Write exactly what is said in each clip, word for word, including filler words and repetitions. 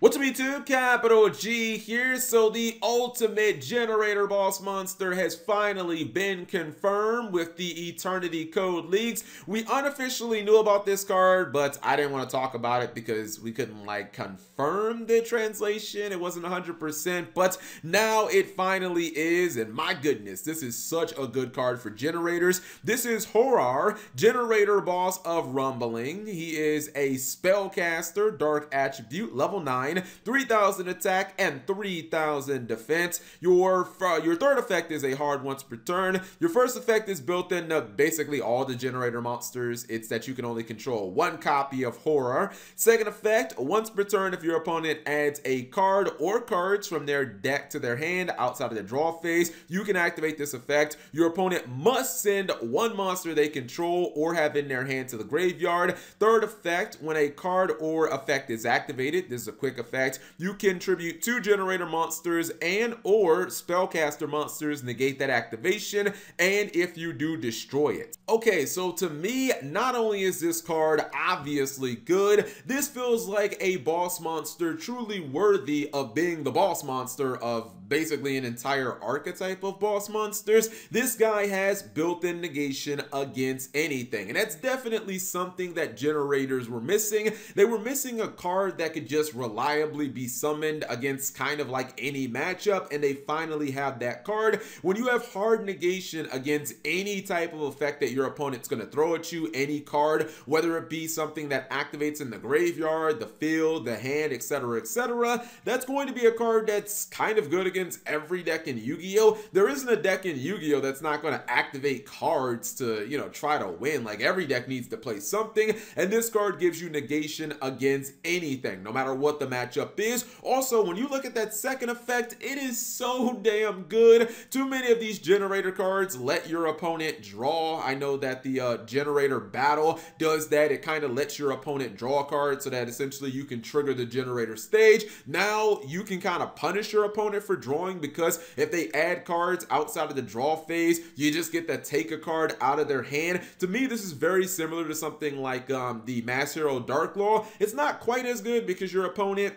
What's up YouTube, Capital G here. So the ultimate generator boss monster has finally been confirmed with the Eternity Code leaks. We unofficially knew about this card, but I didn't want to talk about it because we couldn't like confirm the translation. It wasn't one hundred percent, but now it finally is. And my goodness, this is such a good card for generators. This is Horar, generator boss of Rumbling. He is a spellcaster, dark attribute, level nine. three thousand attack and three thousand defense. Your uh, your third effect is a hard once per turn. Your first effect is built in to basically all the generator monsters. It's that you can only control one copy of Horar. Second effect, once per turn if your opponent adds a card or cards from their deck to their hand outside of the draw phase, you can activate this effect. Your opponent must send one monster they control or have in their hand to the graveyard. Third effect, when a card or effect is activated, this is a quick effect, you can tribute two generator monsters and or spellcaster monsters, negate that activation, and if you do, destroy it. Okay, so to me, not only is this card obviously good, this feels like a boss monster truly worthy of being the boss monster of basically an entire archetype of boss monsters. This guy has built-in negation against anything, and that's definitely something that generators were missing. They were missing a card that could just reliably be summoned against kind of like any matchup, and they finally have that card. When you have hard negation against any type of effect that your opponent's going to throw at you, any card, whether it be something that activates in the graveyard, the field, the hand, etc., etc., that's going to be a card that's kind of good against every deck in Yu-Gi-Oh! There isn't a deck in Yu-Gi-Oh! That's not going to activate cards to, you know, try to win. Like, every deck needs to play something, and this card gives you negation against anything, no matter what what the matchup is. Also, when you look at that second effect, it is so damn good. Too many of these generator cards let your opponent draw. I know that the uh, generator battle does that. It kind of lets your opponent draw cards so that essentially you can trigger the generator stage. Now you can kind of punish your opponent for drawing, because if they add cards outside of the draw phase, you just get to take a card out of their hand. To me, this is very similar to something like um, the Mass Hero Dark Law. It's not quite as good because your opponent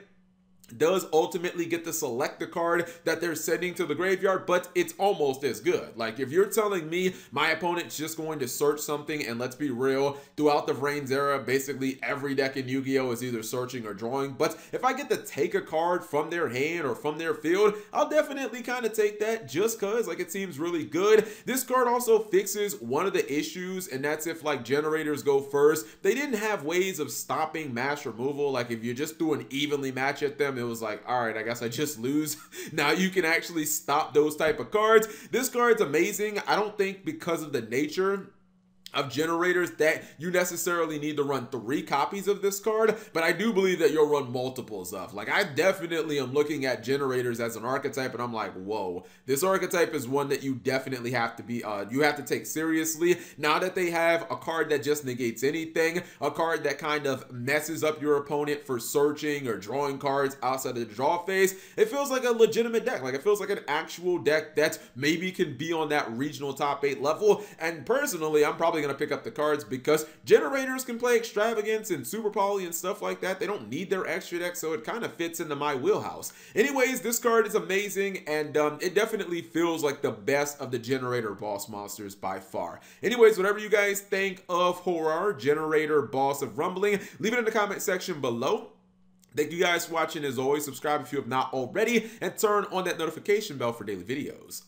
does ultimately get to select the card that they're sending to the graveyard, but it's almost as good. Like, if you're telling me my opponent's just going to search something, and let's be real, throughout the Vrain's era, basically every deck in Yu-Gi-Oh! Is either searching or drawing, but if I get to take a card from their hand or from their field, I'll definitely kind of take that just because, like, it seems really good. This card also fixes one of the issues, and that's if, like, generators go first. They didn't have ways of stopping mass removal. Like, if you just threw an evenly match at them, it was like, all right, I guess I just lose. Now you can actually stop those type of cards. This card's amazing. I don't think, because of the nature of generators, that you necessarily need to run three copies of this card, but I do believe that you'll run multiples of. Like, I definitely am looking at generators as an archetype, and I'm like, whoa, this archetype is one that you definitely have to be, uh, you have to take seriously. Now that they have a card that just negates anything, a card that kind of messes up your opponent for searching or drawing cards outside of the draw phase, it feels like a legitimate deck. Like, it feels like an actual deck that maybe can be on that regional top eight level. And personally, I'm probably going to pick up the cards because generators can play extravagance and super poly and stuff like that. They don't need their extra deck, so it kind of fits into my wheelhouse. Anyways, this card is amazing, and um, it definitely feels like the best of the generator boss monsters by far. Anyways, whatever you guys think of Horar, generator boss of Rumbling, leave it in the comment section below. Thank you guys for watching. As always, subscribe if you have not already, and turn on that notification bell for daily videos.